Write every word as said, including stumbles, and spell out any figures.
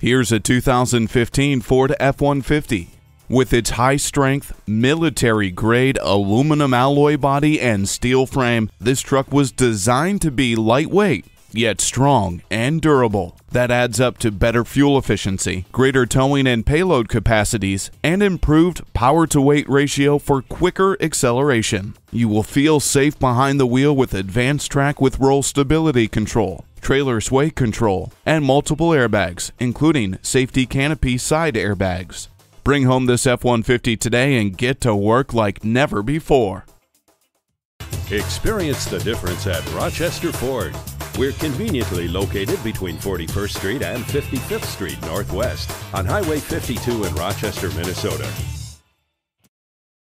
Here's a two thousand fifteen Ford F one fifty. With its high-strength, military-grade aluminum alloy body and steel frame, this truck was designed to be lightweight, yet strong and durable. That adds up to better fuel efficiency, greater towing and payload capacities, and improved power-to-weight ratio for quicker acceleration. You will feel safe behind the wheel with advanced track with roll stability control, trailer sway control, and multiple airbags, including safety canopy side airbags. Bring home this F one fifty today and get to work like never before. Experience the difference at Rochester Ford. We're conveniently located between forty-first Street and fifty-fifth Street Northwest on Highway fifty-two in Rochester, Minnesota.